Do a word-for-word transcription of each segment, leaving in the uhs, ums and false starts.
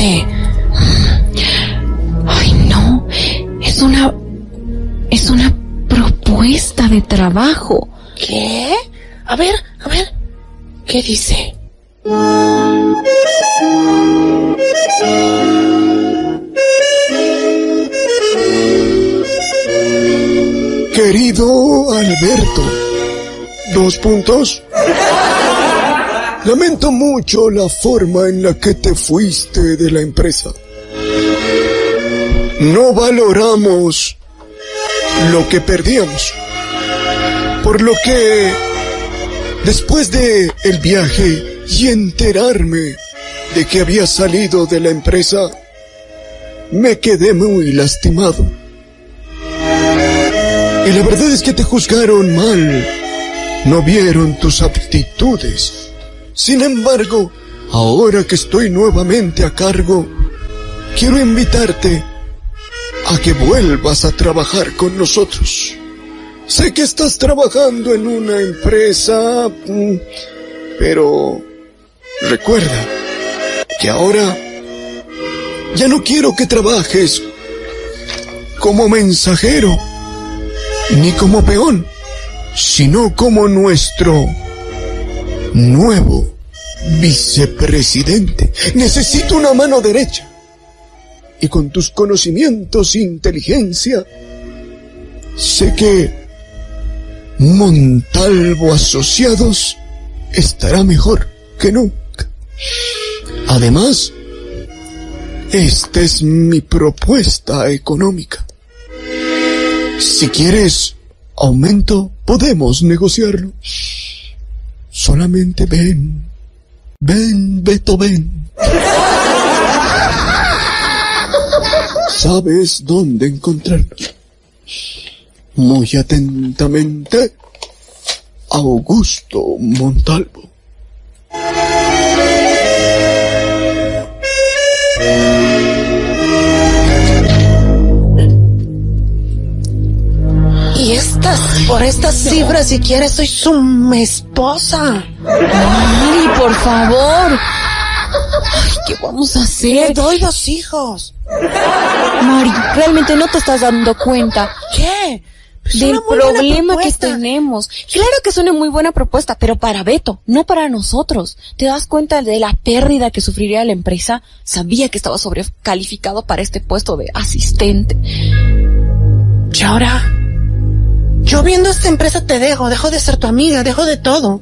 Sí. Ay, no. Es una... Es una propuesta de trabajo. ¿Qué? A ver, a ver. ¿Qué dice? Querido Alberto, dos puntos. Lamento mucho la forma en la que te fuiste de la empresa. No valoramos lo que perdíamos. Por lo que, después de el viaje y enterarme de que había salido de la empresa, me quedé muy lastimado. Y la verdad es que te juzgaron mal. No vieron tus aptitudes. Sin embargo, ahora que estoy nuevamente a cargo, quiero invitarte a que vuelvas a trabajar con nosotros. Sé que estás trabajando en una empresa, pero recuerda que ahora ya no quiero que trabajes como mensajero ni como peón, sino como nuestro nuevo vicepresidente. Necesito una mano derecha. Y con tus conocimientos e inteligencia, sé que Montalvo Asociados estará mejor que nunca. Además, esta es mi propuesta económica. Si quieres aumento, podemos negociarlo. Solamente ven. Ven, Beto, ven. Sabes dónde encontrarlo. Muy atentamente, Augusto Montalvo. Y estas, por estas cifras, si quieres, soy su esposa. Mari, por favor. Ay, ¿qué vamos a hacer? Le doy los hijos. Mari, realmente no te estás dando cuenta. ¿Qué? Pues del problema que tenemos. Claro que es una muy buena propuesta, pero para Beto, no para nosotros. ¿Te das cuenta de la pérdida que sufriría la empresa? Sabía que estaba sobrecalificado para este puesto de asistente. Y ahora, yo viendo esta empresa te dejo, dejo de ser tu amiga, dejo de todo.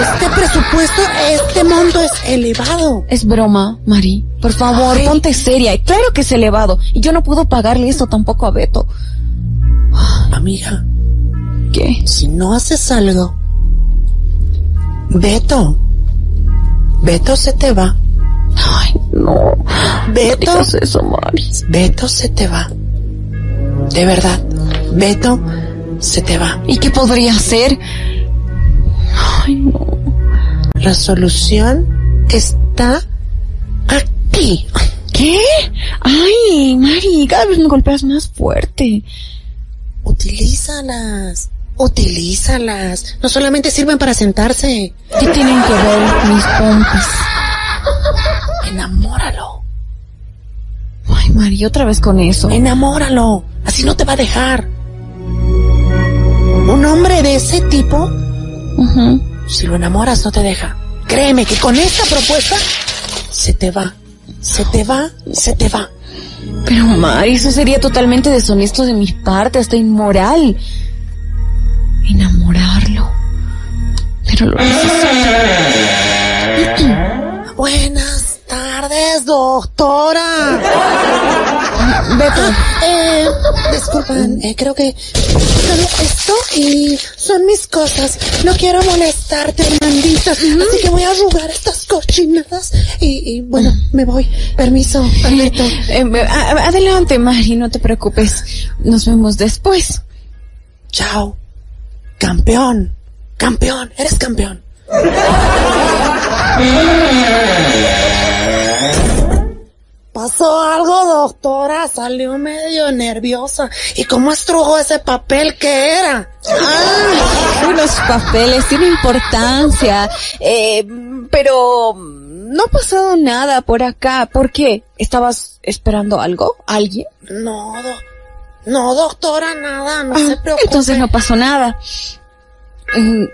Este presupuesto, este monto es elevado. Es broma, Mari. Por favor, ay, ponte seria. Y claro que es elevado. Y yo no puedo pagarle eso tampoco a Beto. Amiga. ¿Qué? Si no haces algo, Beto. Beto se te va. Ay, no. Beto. No digas eso, Mari. Beto se te va. De verdad. Beto se te va. ¿Y qué podría hacer? Ay, no. La solución está aquí. ¿Qué? Ay, Mari, cada vez me golpeas más fuerte. Utilízalas, utilízalas. No solamente sirven para sentarse. ¿Qué tienen que ver mis pompas? Enamóralo. Ay, Mari, otra vez con eso. Enamóralo, así no te va a dejar. Un hombre de ese tipo... Uh-huh. Si lo enamoras no te deja. Créeme que con esta propuesta se te va, se te va, se te va. Pero Mari, eso sería totalmente deshonesto de mi parte, hasta inmoral. Enamorarlo. Pero lo necesito. Buenas tardes, doctora. Beto, eh, disculpen, eh, creo que solo esto y son mis cosas. No quiero molestarte, Armandita, mm. así que voy a arrugar estas cochinadas y, y bueno, mm. me voy. Permiso, Alberto. Eh, eh, adelante, Mari, no te preocupes. Nos vemos después. Chao. Campeón, campeón, eres campeón. ¿Pasó algo, doctora? Salió medio nerviosa. ¿Y cómo estrujó ese papel que era? ¡Ah! Los papeles tienen importancia, eh, pero... no ha pasado nada por acá. ¿Por qué? ¿Estabas esperando algo? ¿Alguien? No, do no doctora, nada, no ah, se preocupe. Entonces no pasó nada. Mm.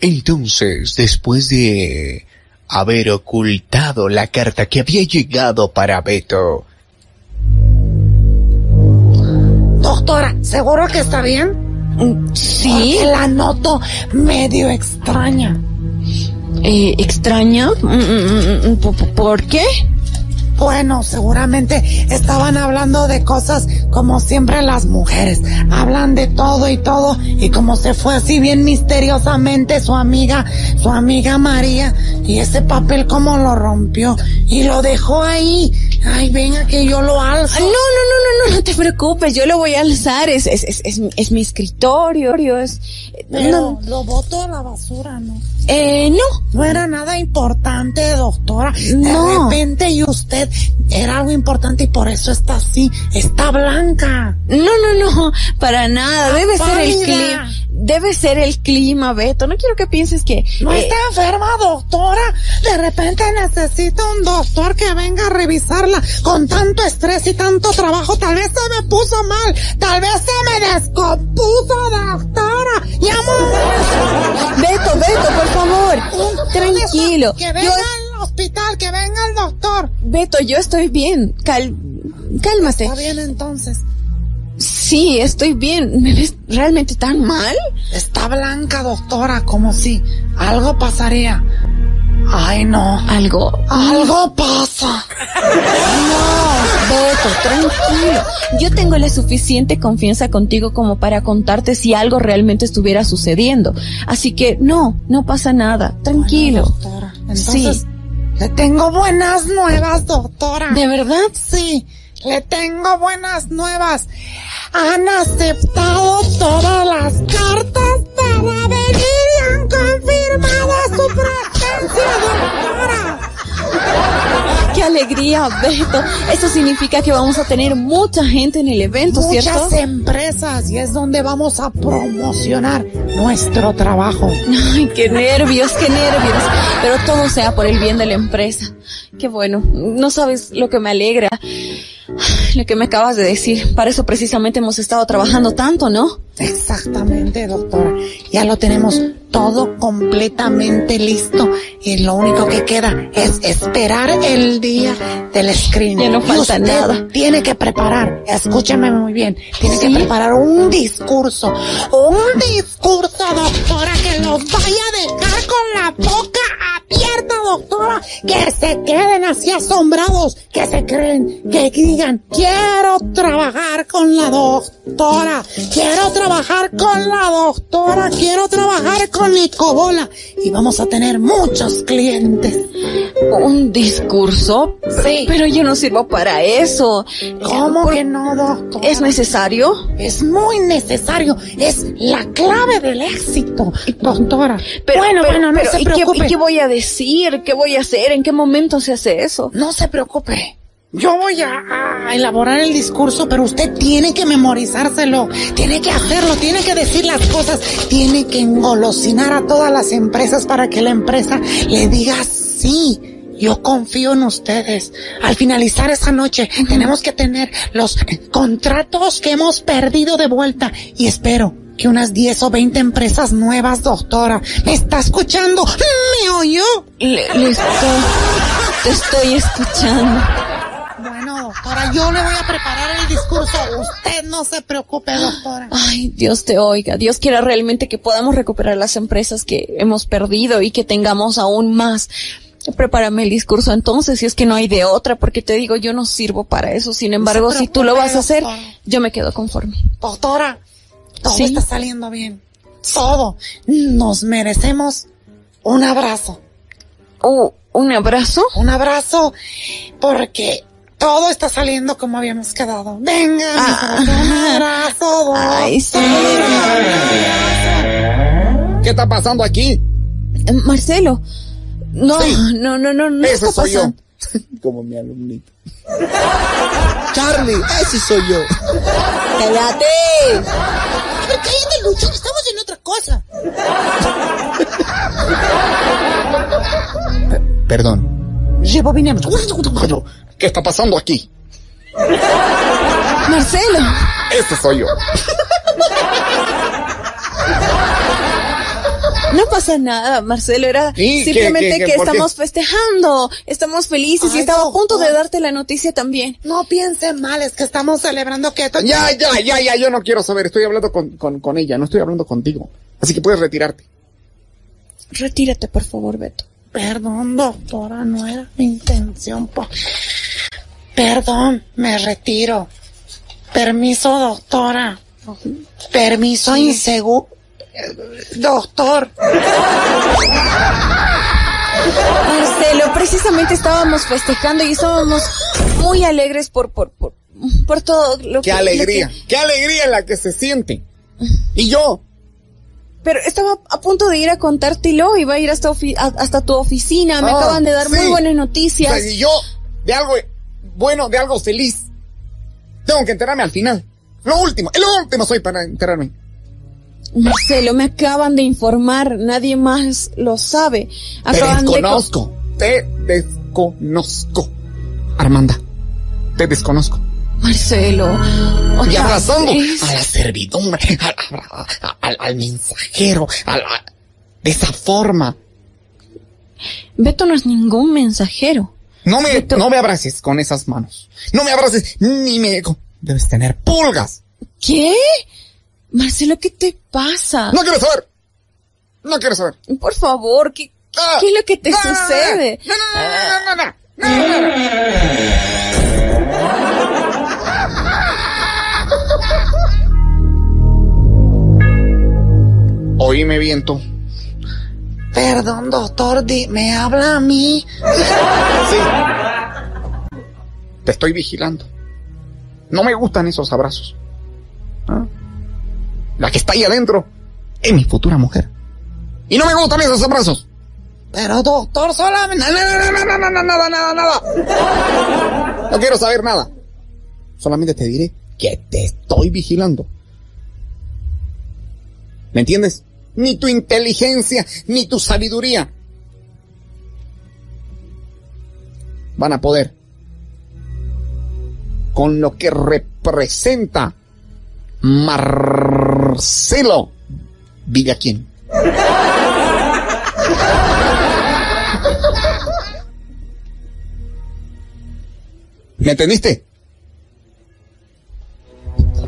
Entonces, después de haber ocultado la carta que había llegado para Beto... Doctora, ¿seguro que está bien? Sí. Porque la noto medio extraña. Eh, ¿Extraña? ¿Por qué? Bueno, seguramente estaban hablando de cosas como siempre las mujeres. Hablan de todo y todo. Y como se fue así bien misteriosamente su amiga, su amiga María. Y ese papel como lo rompió. Y lo dejó ahí. Ay, venga que yo lo alzo. No, no, no, no, no, no te preocupes. Yo lo voy a alzar. Es, es, es, es, es mi escritorio. Es, Pero no. Lo boto a la basura, ¿no? Eh, no. No era nada importante, doctora. No. De repente y usted... Era algo importante y por eso está así. Está blanca. No, no, no, para nada. Debe ser el clima. Debe ser el clima, Beto. No quiero que pienses que... No eh... está enferma, doctora. De repente necesito un doctor que venga a revisarla. Con tanto estrés y tanto trabajo, tal vez se me puso mal. Tal vez se me descompuso, doctora. Llamo. Beto, Beto, por favor. Tranquilo. Que venga. Yo... hospital, que venga el doctor. Beto, yo estoy bien. Cal... Cálmate. ¿Está bien entonces? Sí, estoy bien. ¿Me ves realmente tan mal? Está blanca, doctora, como si algo pasaría. Ay, no. ¿Algo? Algo pasa. No, Beto, tranquilo. Yo tengo la suficiente confianza contigo como para contarte si algo realmente estuviera sucediendo. Así que no, no pasa nada. Tranquilo. Bueno, doctora, entonces... Sí. Le tengo buenas nuevas, doctora. ¿De verdad? Sí, le tengo buenas nuevas. Han aceptado todas las cartas para venir y han confirmado su presencia, doctora. ¡Qué alegría, Beto! Eso significa que vamos a tener mucha gente en el evento, muchas, ¿cierto? Muchas empresas, y es donde vamos a promocionar nuestro trabajo. ¡Ay, qué nervios, qué nervios! Pero todo sea por el bien de la empresa. ¡Qué bueno! No sabes lo que me alegra, lo que me acabas de decir. Para eso precisamente hemos estado trabajando tanto, ¿no? Exactamente, doctora. Ya lo tenemos todo completamente listo y lo único que queda es esperar el día del screening. Ya no falta nada. Tiene que preparar, escúchame muy bien, tiene ¿Sí? que preparar un discurso, un discurso, doctora, que los vaya a dejar con la boca abierta, doctora, que se queden así asombrados, que se creen, que digan, quiero trabajar con la doctora, quiero trabajar trabajar con la doctora, quiero trabajar con Ecobola y vamos a tener muchos clientes. ¿Un discurso? Sí. Pero yo no sirvo para eso. ¿Cómo Por... que no, doctora? ¿Es necesario? Es muy necesario, es la clave del éxito, doctora. Pero, bueno, pero, bueno, no pero, se preocupe. ¿y qué, ¿Qué voy a decir? ¿Qué voy a hacer? ¿En qué momento se hace eso? No se preocupe. Yo voy a, a elaborar el discurso, pero usted tiene que memorizárselo, tiene que hacerlo, tiene que decir las cosas, tiene que engolosinar a todas las empresas para que la empresa le diga sí. Yo confío en ustedes. Al finalizar esa noche, tenemos que tener los contratos que hemos perdido de vuelta y espero que unas diez o veinte empresas nuevas, doctora. ¿Me está escuchando? ¿Me oyó? Le, le estoy, te estoy escuchando. Bueno, doctora, yo le voy a preparar el discurso. Usted no se preocupe, doctora. Ay, Dios te oiga. Dios quiera realmente que podamos recuperar las empresas que hemos perdido y que tengamos aún más. Prepárame el discurso entonces, si es que no hay de otra, porque te digo, yo no sirvo para eso. Sin embargo, si tú lo vas a hacer, yo me quedo conforme. Doctora, todo ¿Sí? está saliendo bien. Todo. Nos merecemos un abrazo. Oh, ¿un abrazo? Un abrazo porque... todo está saliendo como habíamos quedado. Venga, ah, un abrazo. Ay, sí. ¿Qué está pasando aquí? Marcelo. No, sí. no, no, no, no. Eso está soy pasando. yo. Como mi alumnito. Charlie, ese soy yo. ¡Cállate! Pero cállate, Lucho, que estamos en otra cosa. P perdón. Rebobinemos. ¿Qué está pasando aquí? Marcelo. Ese soy yo. No pasa nada, Marcelo, era sí, simplemente que, que, que, que estamos qué? festejando, estamos felices. Ay, y estaba no, a punto de darte la noticia también. No piensen mal, es que estamos celebrando que... Ya, ya, ya, ya, yo no quiero saber, estoy hablando con, con, con ella, no estoy hablando contigo. Así que puedes retirarte. Retírate, por favor, Beto. Perdón, doctora, no era mi intención. Po... Perdón, me retiro. Permiso, doctora. Permiso sí. inseguro. Doctor. Marcelo, precisamente estábamos festejando y estábamos muy alegres por por por, por todo lo qué que... ¡Qué alegría! Que... ¡Qué alegría la que se siente! Y yo... Pero estaba a punto de ir a contártelo, iba a ir hasta, ofi hasta tu oficina, me ah, acaban de dar sí. muy buenas noticias. O sea, y yo, de algo bueno, de algo feliz, tengo que enterarme al final. Lo último, el último soy para enterarme. Marcelo, me acaban de informar, nadie más lo sabe. Acaban te desconozco, de... te desconozco, Armanda, te desconozco. Marcelo, y abrazando vez. a la servidumbre, al, al, al mensajero, al, a, de esa forma. Beto no es ningún mensajero. No me, Beto... no me abraces con esas manos, no me abraces, ni me... Debes tener pulgas. ¿Qué? Marcelo, ¿qué te pasa? No quiero saber. No quiero saber. Por favor, ¿qué, ah, ¿qué es lo que te no, sucede? No, no, no, no, no, no, no, no, no. Oíme, viento. Perdón, doctor, ¿me habla a mí? Sí. Te estoy vigilando. No me gustan esos abrazos. ¿Ah? La que está ahí adentro es mi futura mujer. Y no me gustan esos abrazos. Pero doctor, solamente... Nada, nada, nada, nada, nada, nada. No quiero saber nada. Solamente te diré que te estoy vigilando. ¿Me entiendes? Ni tu inteligencia, ni tu sabiduría van a poder con lo que representa Marcelo Villaquín. ¿Me entendiste?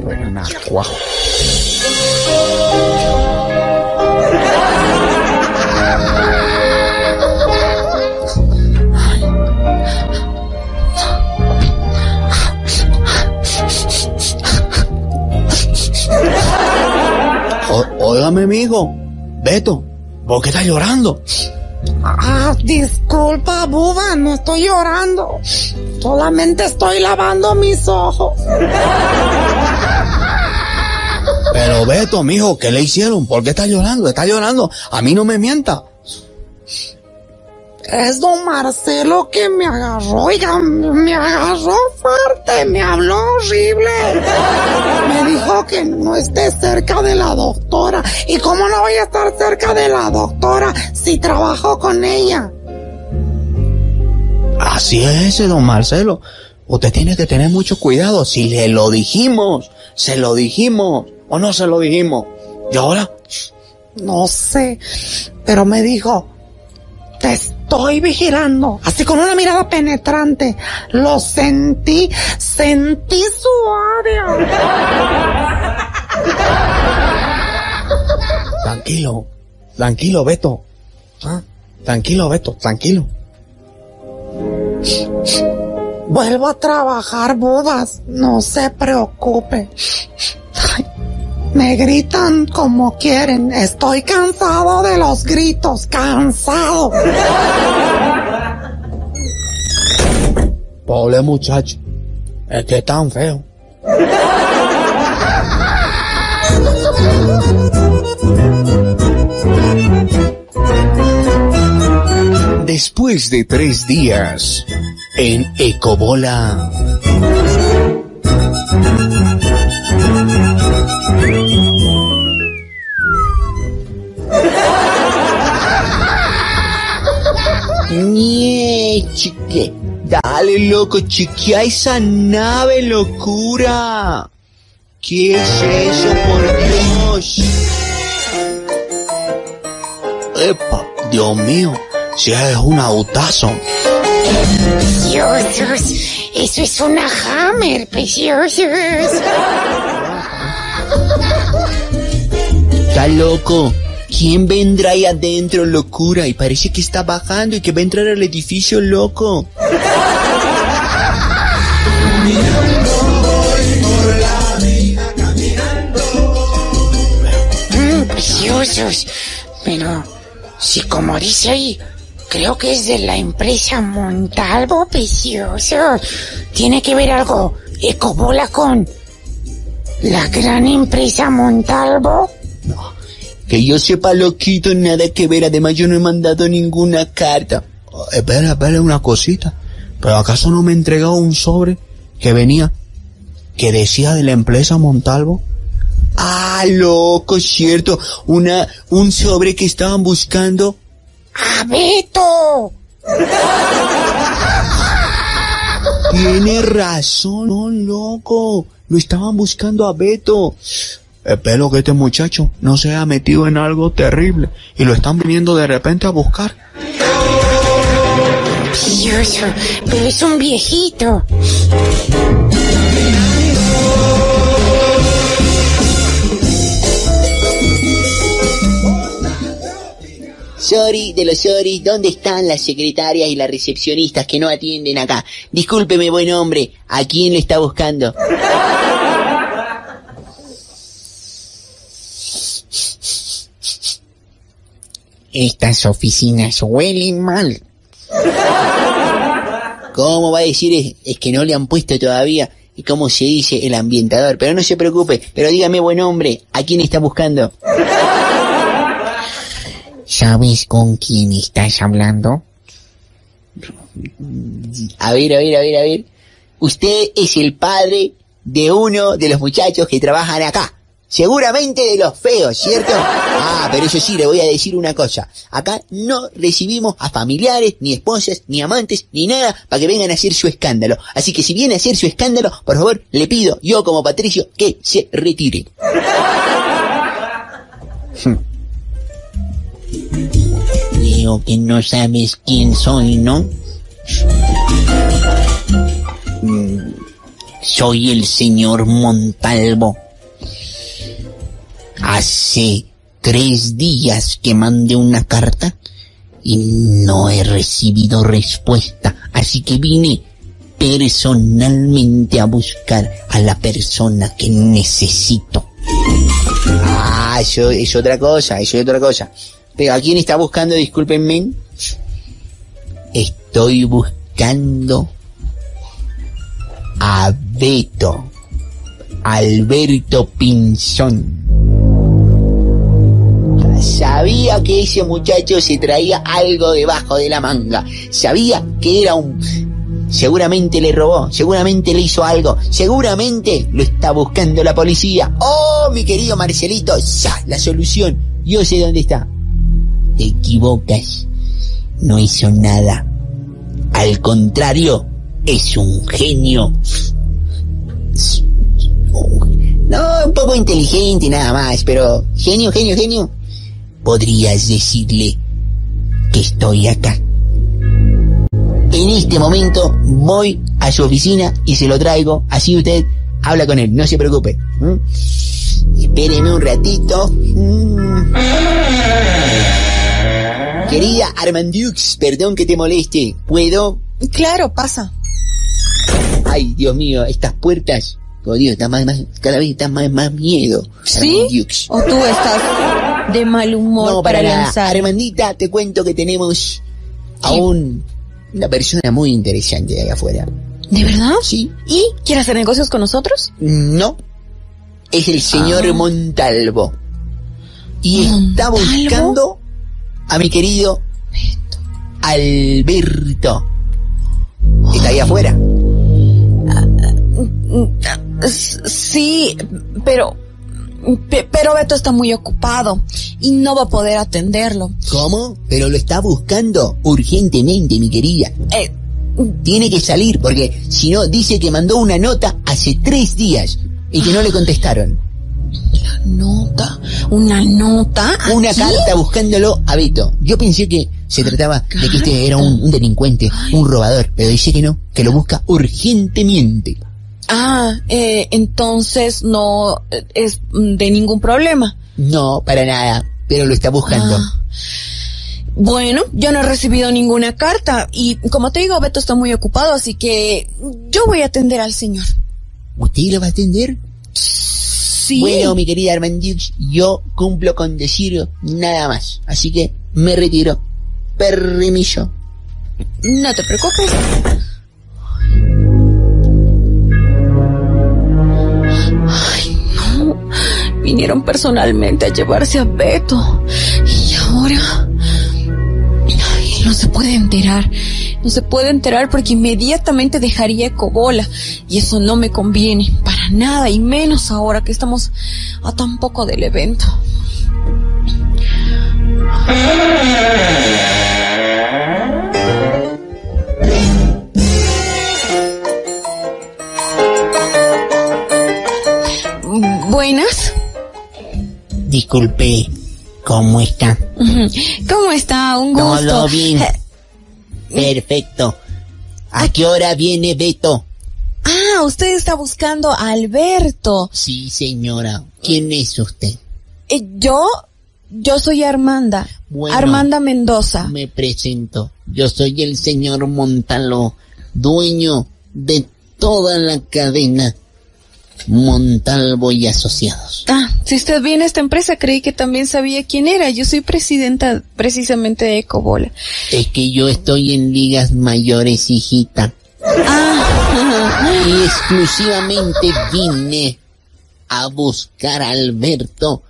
Renacuajo. Óigame, amigo. Beto, ¿por qué estás llorando? Ah, disculpa, Buba, no estoy llorando. Solamente estoy lavando mis ojos. Pero, Beto, mijo, ¿qué le hicieron? ¿Por qué estás llorando? ¿Estás llorando? A mí no me mienta. Es don Marcelo que me agarró, oiga, me agarró fuerte, me habló horrible. Me dijo que no esté cerca de la doctora. ¿Y cómo no voy a estar cerca de la doctora si trabajo con ella? Así es, don Marcelo. Usted tiene que tener mucho cuidado. Si le lo dijimos, se lo dijimos o no se lo dijimos. ¿Y ahora? No sé, pero me dijo... Te estoy vigilando, así con una mirada penetrante. Lo sentí, sentí su área. Tranquilo, tranquilo, Beto. ¿Ah? Tranquilo, Beto, tranquilo. Vuelvo a trabajar, Budas, no se preocupe. Ay. Me gritan como quieren. Estoy cansado de los gritos. ¡Cansado! Pobre muchacho. Es que es tan feo. Después de tres días... en Ecobola. Nie, chique. Dale, loco, chiquea esa nave, locura. ¿Qué es eso, por Dios? Epa, Dios mío, si es un autazo. Preciosos, eso es una Hammer, preciosos. Está loco. ¿Quién vendrá ahí adentro, locura? Y parece que está bajando y que va a entrar al edificio, loco. Mmm, preciosos. Pero, si como dice ahí, creo que es de la empresa Montalvo, preciosos. Tiene que ver algo Ecobola con la gran empresa Montalvo. No. Que yo sepa, loquito, nada que ver. Además, yo no he mandado ninguna carta. Oh, espera, espera, una cosita. ¿Pero acaso no me he entregado un sobre que venía, que decía de la empresa Montalvo? Ah, loco, cierto. Una, un sobre que estaban buscando a Beto. Tiene razón, no, loco. Lo estaban buscando a Beto. Espero que este muchacho no se haya metido en algo terrible y lo están viniendo de repente a buscar. Precioso, pero es un viejito. Sorry de los sorry, ¿dónde están las secretarias y las recepcionistas que no atienden acá? Discúlpeme, buen hombre, ¿a quién lo está buscando? Estas oficinas huelen mal. ¿Cómo va a decir? Es, es que no le han puesto todavía, y cómo se dice, el ambientador. Pero no se preocupe, pero dígame, buen hombre, ¿a quién está buscando? ¿Sabes con quién estás hablando? A ver, a ver, a ver, a ver. Usted es el padre de uno de los muchachos que trabajan acá. Seguramente de los feos, ¿cierto? Ah, pero eso sí, le voy a decir una cosa. Acá no recibimos a familiares, ni esposas, ni amantes, ni nada, para que vengan a hacer su escándalo. Así que si viene a hacer su escándalo, por favor, le pido, yo como Patricio, que se retire. Creo que no sabes quién soy, ¿no? Soy el señor Montalvo. Hace tres días que mandé una carta y no he recibido respuesta, así que vine personalmente a buscar a la persona que necesito. Ah, eso es otra cosa, eso es otra cosa. Pero ¿a quién está buscando? Discúlpenme. Estoy buscando a Beto, Alberto Pinzón. Sabía que ese muchacho se traía algo debajo de la manga. Sabía que era un... Seguramente le robó, seguramente le hizo algo, seguramente lo está buscando la policía. ¡Oh, mi querido Marcelito! ¡Ya! La solución. Yo sé dónde está. Te equivocas. No hizo nada. Al contrario, es un genio. No, un poco inteligente nada más, pero... Genio, genio, genio. Podrías decirle que estoy acá. En este momento voy a su oficina y se lo traigo. Así usted habla con él, no se preocupe. ¿Mm? Espéreme un ratito. ¿Mm? Querida Armandux, perdón que te moleste. ¿Puedo? Claro, pasa. Ay, Dios mío, estas puertas. Oh, Dios, da más, más, cada vez da más, más miedo. ¿Sí? Armandux. O tú estás... de mal humor. No, para, para lanzar. Armandita, te cuento que tenemos a un, una persona muy interesante de allá afuera. ¿De verdad? Sí. ¿Y quiere hacer negocios con nosotros? No. Es el señor ah. Montalvo. Y ¿Montalvo? Está buscando a mi querido Alberto. Alberto. Está ahí allá afuera. Sí, pero... Pero Beto está muy ocupado y no va a poder atenderlo. ¿Cómo? Pero lo está buscando urgentemente, mi querida. Eh, Tiene que salir, porque si no, dice que mandó una nota hace tres días y que no le contestaron. ¿Nota? ¿Una nota? Una ¿Aquí? Carta buscándolo a Beto. Yo pensé que se trataba ¿Carta? de que este era un, un delincuente, Ay. un robador, pero dice que no, que lo busca urgentemente. Ah, eh, entonces no es de ningún problema. No, para nada, pero lo está buscando. Ah. Bueno, yo no he recibido ninguna carta y como te digo, Beto está muy ocupado, así que yo voy a atender al señor. ¿Usted lo va a atender? Sí. Bueno, mi querida Armandix, yo cumplo con decir nada más, así que me retiro. Permiso. No te preocupes. Ay, no. Vinieron personalmente a llevarse a Beto. Y ahora... No se puede enterar, no se puede enterar porque inmediatamente dejaría Ecobola y eso no me conviene para nada y menos ahora que estamos a tan poco del evento. Buenas. Disculpe. ¿Cómo está? ¿Cómo está? Un gusto. Todo bien. Perfecto. ¿A qué hora viene Beto? Ah, usted está buscando a Alberto. Sí, señora. ¿Quién es usted? Eh, yo, yo soy Armanda. Bueno, Armanda Mendoza. Me presento. Yo soy el señor Montalvo, dueño de toda la cadena Montalvo y Asociados. Ah, si usted viene a esta empresa, creí que también sabía quién era. Yo soy presidenta precisamente de Ecobola. Es que yo estoy en ligas mayores, hijita. Ah. Y exclusivamente vine a buscar a Alberto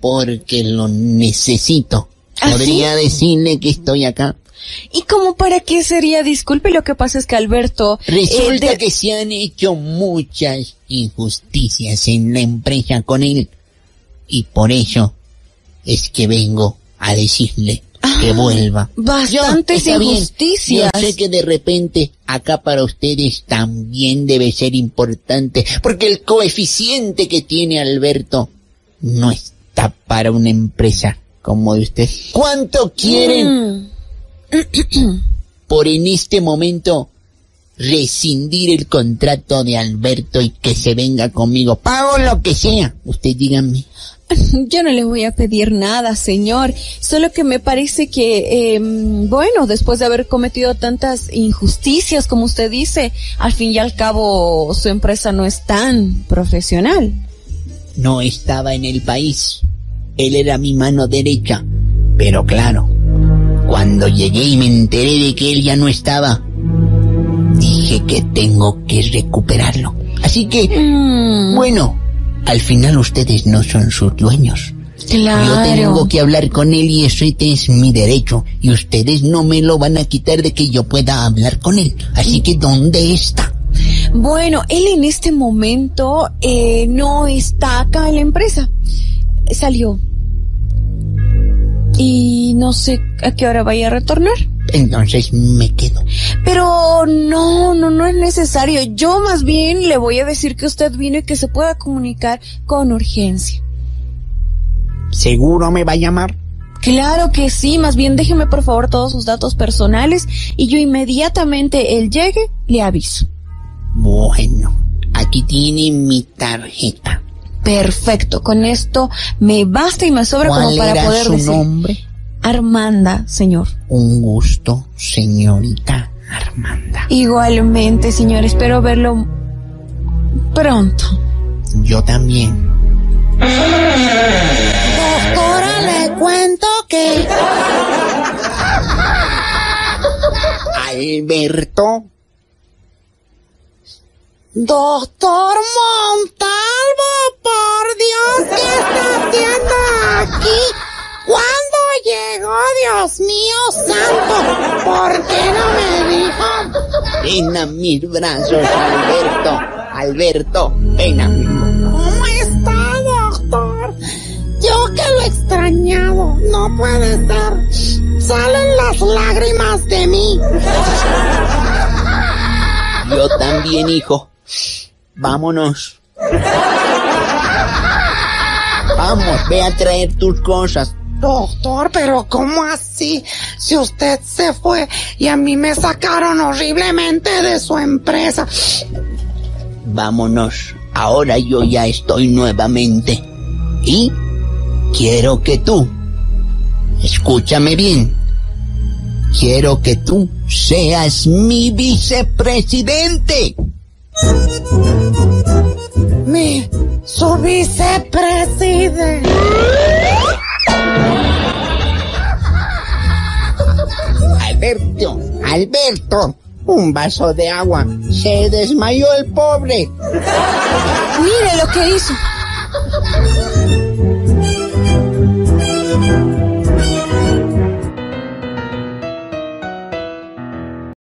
porque lo necesito. ¿Ah, Podría sí? decirle que estoy acá. ¿Y cómo para qué sería? Disculpe, lo que pasa es que Alberto... Resulta eh, de... que se han hecho muchas injusticias en la empresa con él. Y por eso es que vengo a decirle ah, que vuelva. Bastantes yo, injusticias. Bien, yo sé que de repente acá para ustedes también debe ser importante. Porque el coeficiente que tiene Alberto no está para una empresa como de usted. ¿Cuánto quieren... Mm. por en este momento rescindir el contrato de Alberto y que se venga conmigo? Pago lo que sea, usted dígame. Yo no le voy a pedir nada, señor, solo que me parece que, eh, bueno, después de haber cometido tantas injusticias, como usted dice, al fin y al cabo su empresa no es tan profesional. No estaba en el país, él era mi mano derecha, pero claro, cuando llegué y me enteré de que él ya no estaba, dije que tengo que recuperarlo. Así que, mm. bueno, al final ustedes no son sus dueños. Claro. Yo tengo que hablar con él y eso es mi derecho. Y ustedes no me lo van a quitar de que yo pueda hablar con él. Así que, ¿dónde está? Bueno, él en este momento eh, no está acá en la empresa. Salió. Y no sé a qué hora vaya a retornar. Entonces me quedo. Pero no, no, no es necesario. Yo más bien le voy a decir que usted vino y que se pueda comunicar con urgencia. ¿Seguro me va a llamar? Claro que sí. Más bien déjeme por favor todos sus datos personales y yo inmediatamente él llegue le aviso. Bueno, aquí tiene mi tarjeta. Perfecto, con esto me basta y me sobra como para poder decir. ¿Cuál era su nombre? Armanda, señor. Un gusto, señorita Armanda. Igualmente, señor, espero verlo pronto. Yo también. Doctora, le cuento que... Alberto. Doctor Montalvo, por Dios, ¿qué está haciendo aquí? ¿Cuándo llegó? Dios mío santo, ¿por qué no me dijo? pena mis brazos, Alberto, Alberto, pena mis brazos. ¿Cómo está, doctor? Yo que lo he extrañado, no puede ser. Salen las lágrimas de mí. Yo también, hijo. Vámonos. Vamos, ve a traer tus cosas. Doctor, pero ¿cómo así? Si usted se fue y a mí me sacaron horriblemente de su empresa. Vámonos. Ahora yo ya estoy nuevamente. Y quiero que tú, escúchame bien, quiero que tú seas mi vicepresidente. Mi, su vicepresidente. Alberto, Alberto, un vaso de agua. Se desmayó el pobre. Mire lo que hizo.